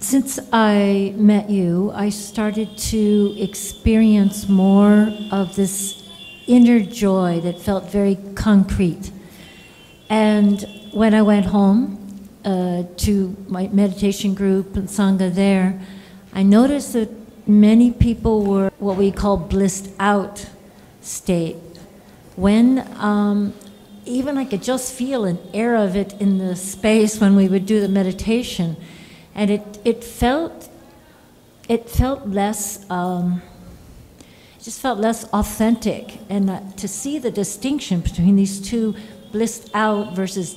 Since I met you, I started to experience more of this inner joy that felt very concrete. And when I went home to my meditation group and Sangha there, I noticed that many people were what we call blissed out state. When even I could just feel an air of it in the space when we would do the meditation. And it felt less, just felt less authentic. And to see the distinction between these two, blissed out versus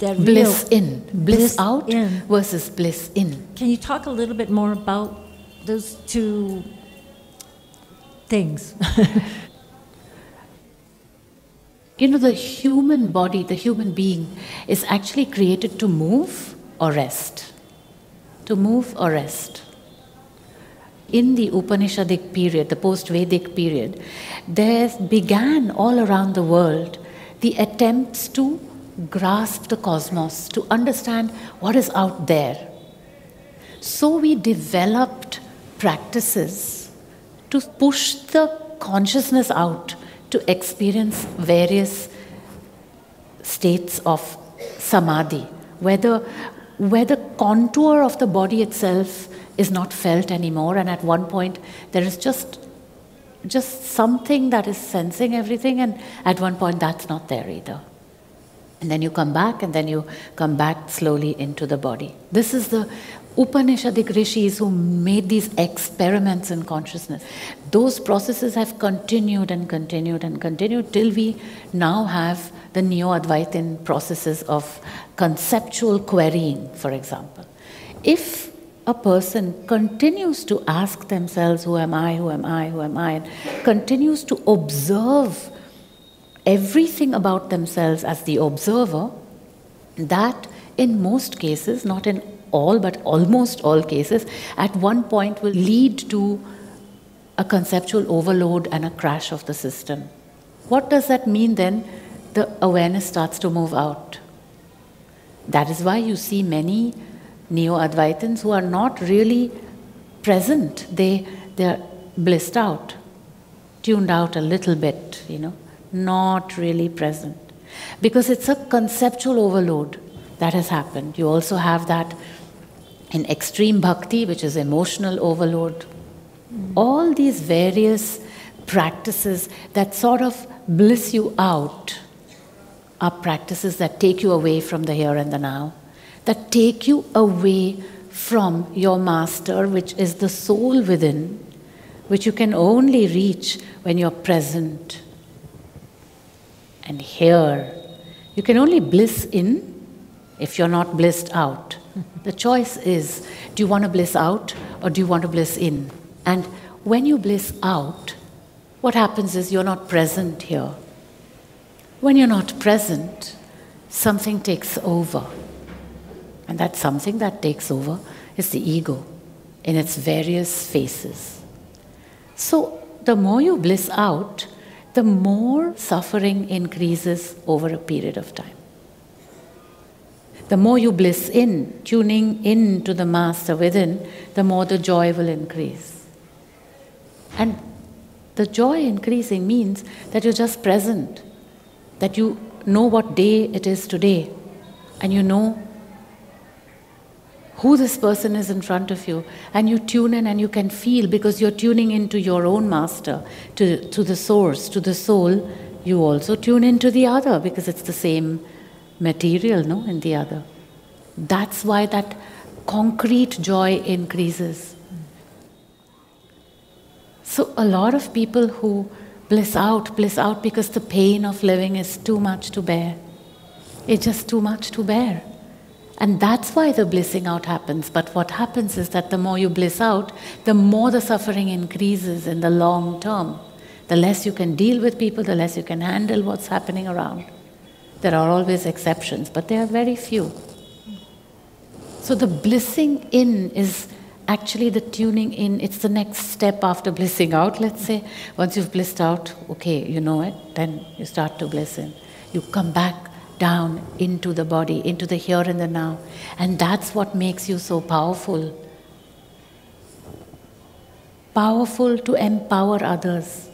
that bliss real, in, bliss out in. Versus bliss in. Can you talk a little bit more about those two things? You know, the human body, the human being is actually created to move or rest. To move or rest. In the Upanishadic period, the post-Vedic period, there began all around the world the attempts to grasp the cosmos, to understand what is out there. So we developed practices to push the consciousness out, to experience various states of samadhi, where the contour of the body itself is not felt anymore, and at one point there is just something that is sensing everything, and at one point that's not there either. And then you come back, and then you come back slowly into the body. This is the Upanishadic rishis who made these experiments in consciousness. Those processes have continued and continued and continued till we now have the Neo-Advaitin processes of conceptual querying, for example. If a person continues to ask themselves, who am I, who am I, who am I, and continues to observe everything about themselves as the observer, that in most cases, not in all but almost all cases, at one point will lead to a conceptual overload and a crash of the system. What does that mean then? The awareness starts to move out. That is why you see many Neo-Advaitins who are not really present. They're blissed out, tuned out a little bit, you know, not really present. Because it's a conceptual overload that has happened. You also have that in extreme bhakti, which is emotional overload. All these various practices that sort of bliss you out are practices that take you away from the here and the now, that take you away from your master, which is the soul within, which you can only reach when you're present and here. You can only bliss in if you're not blissed out. The choice is, do you want to bliss out or do you want to bliss in? And when you bliss out, what happens is you're not present here. When you're not present, something takes over. And that something that takes over is the ego in its various faces. So the more you bliss out, the more suffering increases over a period of time. The more you bliss in, tuning in to the master within, the more the joy will increase. And the joy increasing means that you're just present, that you know what day it is today, and you know who this person is in front of you, and you tune in and you can feel, because you're tuning into your own master, to the source, to the soul. You also tune into the other, because it's the same material, no, in the other. That's why that concrete joy increases. So a lot of people who bliss out because the pain of living is too much to bear. It's just too much to bear. And that's why the blissing out happens. But what happens is that the more you bliss out, the more the suffering increases in the long term. The less you can deal with people, the less you can handle what's happening around. There are always exceptions, but they are very few. So the blissing in is Actually, the tuning in, it's the next step after blissing out, let's say. Once you've blissed out, okay, you know it, then you start to bliss in. You come back down into the body, into the here and the now. And that's what makes you so powerful. Powerful to empower others.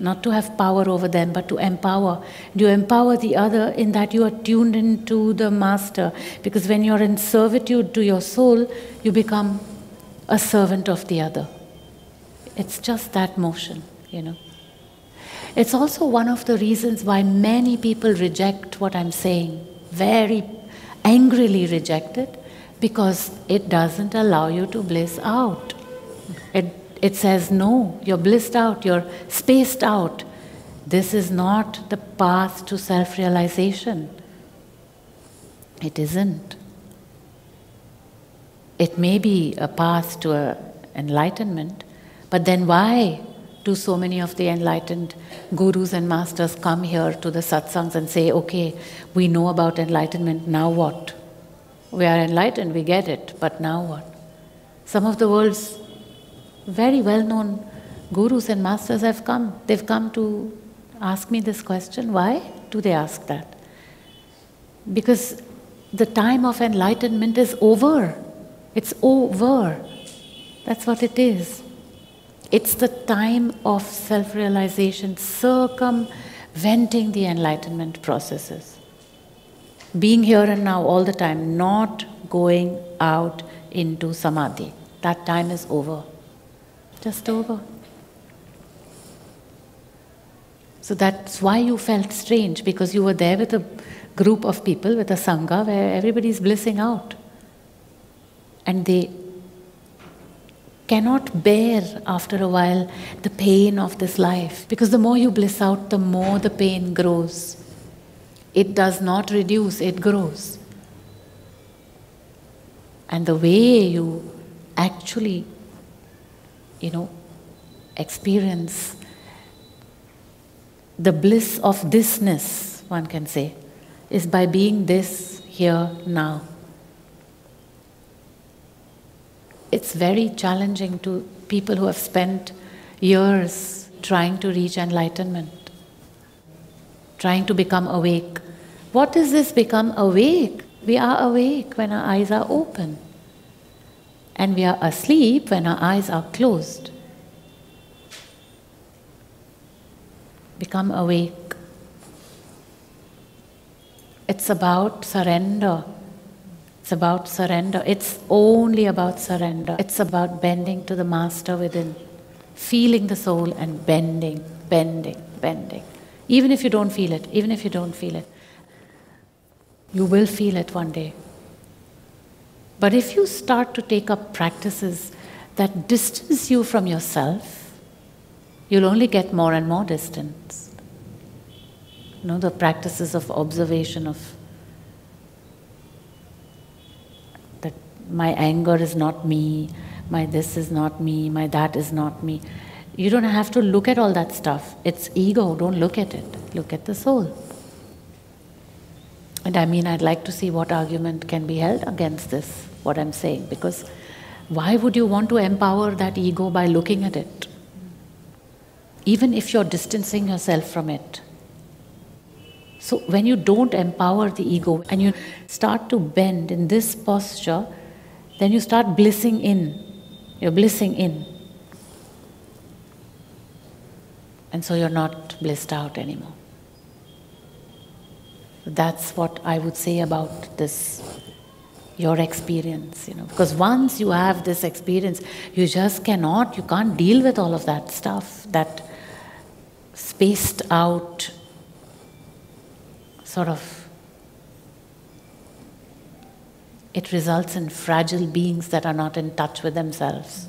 Not to have power over them, but to empower. You empower the other in that you are tuned into the master. Because when you're in servitude to your soul, you become a servant of the other. It's just that motion, you know. It's also one of the reasons why many people reject what I'm saying, very angrily reject it, because it doesn't allow you to bliss out. It says, no, you're blissed out, you're spaced out. This is not the path to self-realization. It isn't. It may be a path to enlightenment, but then why do so many of the enlightened gurus and masters come here to the satsangs and say, okay, we know about enlightenment, now what? We are enlightened, we get it, but now what? Some of the world's very well-known gurus and masters have come. They've come to ask me this question. Why do they ask that? Because the time of enlightenment is over. It's over. That's what it is. It's the time of self-realization, circumventing the enlightenment processes. Being here and now all the time, not going out into samadhi. That time is over. Just over. So that's why you felt strange, because you were there with a group of people, with a sangha, where everybody's blissing out. And they cannot bear, after a while, the pain of this life. Because the more you bliss out, the more the pain grows. It does not reduce, it grows. And the way you actually experience the bliss of thisness, one can say, is by being this here now. It's very challenging to people who have spent years trying to reach enlightenment, trying to become awake. What is this become awake? We are awake when our eyes are open. And we are asleep when our eyes are closed. Become awake. It's about surrender. It's about surrender. It's only about surrender. It's about bending to the master within. Feeling the soul and bending, bending, bending. Even if you don't feel it, even if you don't feel it. You will feel it one day. But if you start to take up practices that distance you from yourself, you'll only get more and more distance. You know, the practices of observation of that my anger is not me, my this is not me, my that is not me. You don't have to look at all that stuff. It's ego, don't look at it. Look at the soul. And I mean, I'd like to see what argument can be held against this, what I'm saying, because why would you want to empower that ego by looking at it? Even if you're distancing yourself from it. So when you don't empower the ego and you start to bend in this posture, then you start blissing in. You're blissing in. And so you're not blissed out anymore. That's what I would say about this, your experience, you know. Because once you have this experience, you just cannot, you can't deal with all of that stuff, that spaced out sort of, it results in fragile beings that are not in touch with themselves.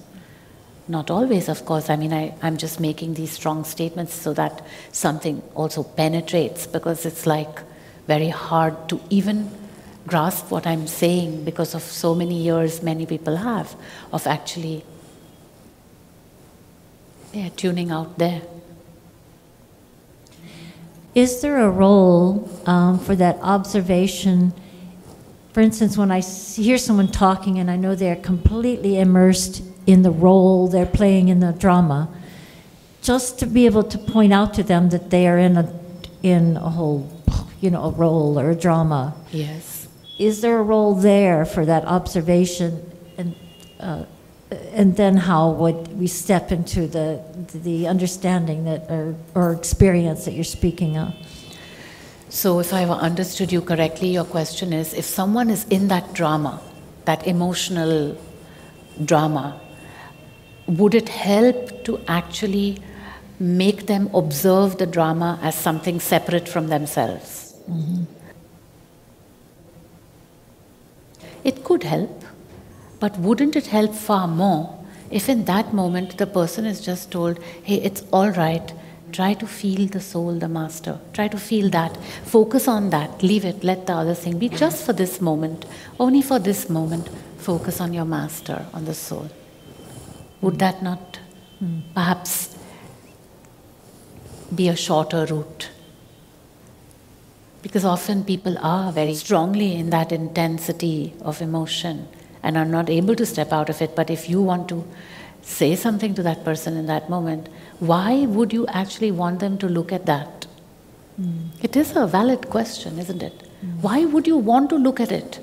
Not always, of course. I mean, I'm just making these strong statements so that something also penetrates, because it's like, very hard to even grasp what I'm saying because of so many years many people have of actually tuning out there. Is there a role for that observation, For instance, when I hear someone talking and I know they're completely immersed in the role they're playing in the drama, just to be able to point out to them that they are in a whole, you know, a role or a drama. Yes. Is there a role there for that observation, and then how would we step into the understanding that or experience that you're speaking of? So if I've understood you correctly, your question is, if someone is in that drama, that emotional drama, would it help to actually make them observe the drama as something separate from themselves? Mm-hmm. It could help, but wouldn't it help far more if in that moment the person is just told, hey, it's all right, try to feel the soul, the master, try to feel that, focus on that, leave it, let the other thing be just for this moment, only for this moment, focus on your master, on the soul. Would that not perhaps be a shorter route? Because often people are very strongly in that intensity of emotion and are not able to step out of it. But if you want to say something to that person in that moment, why would you actually want them to look at that? Mm. It is a valid question, isn't it? Mm. Why would you want to look at it?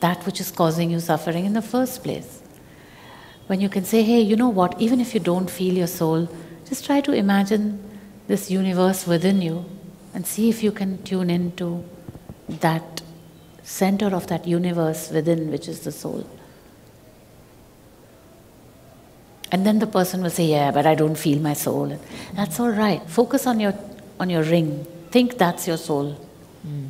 That which is causing you suffering in the first place. When you can say, hey, you know what, even if you don't feel your soul, just try to imagine this universe within you and see if you can tune into that center of that universe within, which is the soul. And then the person will say, yeah, but I don't feel my soul. And that's all right. Focus on your ring. Think that's your soul. Mm.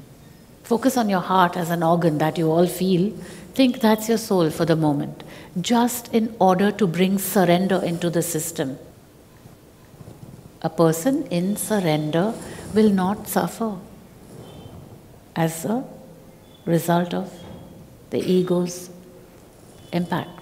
Focus on your heart as an organ that you all feel. Think that's your soul for the moment, just in order to bring surrender into the system. A person in surrender will not suffer as a result of the ego's impact.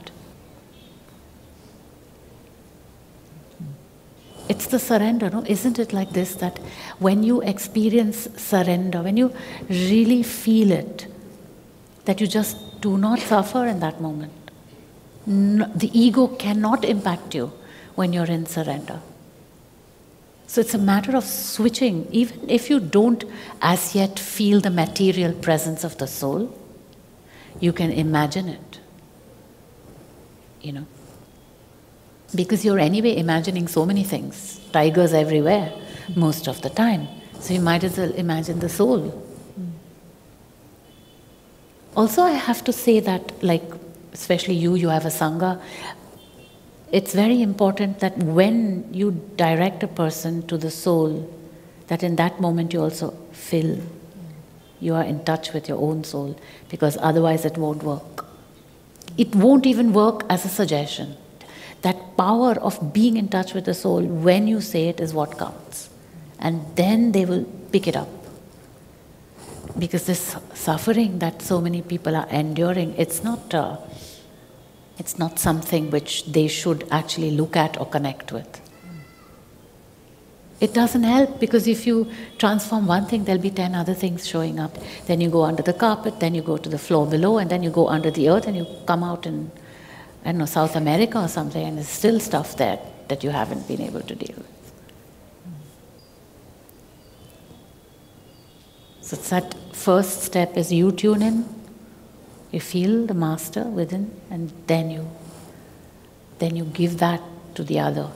It's the surrender, no? Isn't it like this, that when you experience surrender, when you really feel it, that you just do not suffer in that moment. No, the ego cannot impact you when you're in surrender. So it's a matter of switching, even if you don't as yet feel the material presence of the soul, you can imagine it, you know. Because you're anyway imagining so many things, tigers everywhere, most of the time. So you might as well imagine the soul. Mm. Also, I have to say that, like, especially you have a Sangha, it's very important that when you direct a person to the soul, that in that moment you also feel you are in touch with your own soul, because otherwise it won't work. It won't even work as a suggestion. That power of being in touch with the soul when you say it is what counts. And then they will pick it up. Because this suffering that so many people are enduring, it's not something which they should actually look at or connect with. It doesn't help, because if you transform one thing, there'll be 10 other things showing up. Then you go under the carpet, then you go to the floor below, and then you go under the earth and you come out in, I don't know, South America or something, and there's still stuff there that you haven't been able to deal with. So that first step is you tune in. You feel the master within, and then you give that to the other.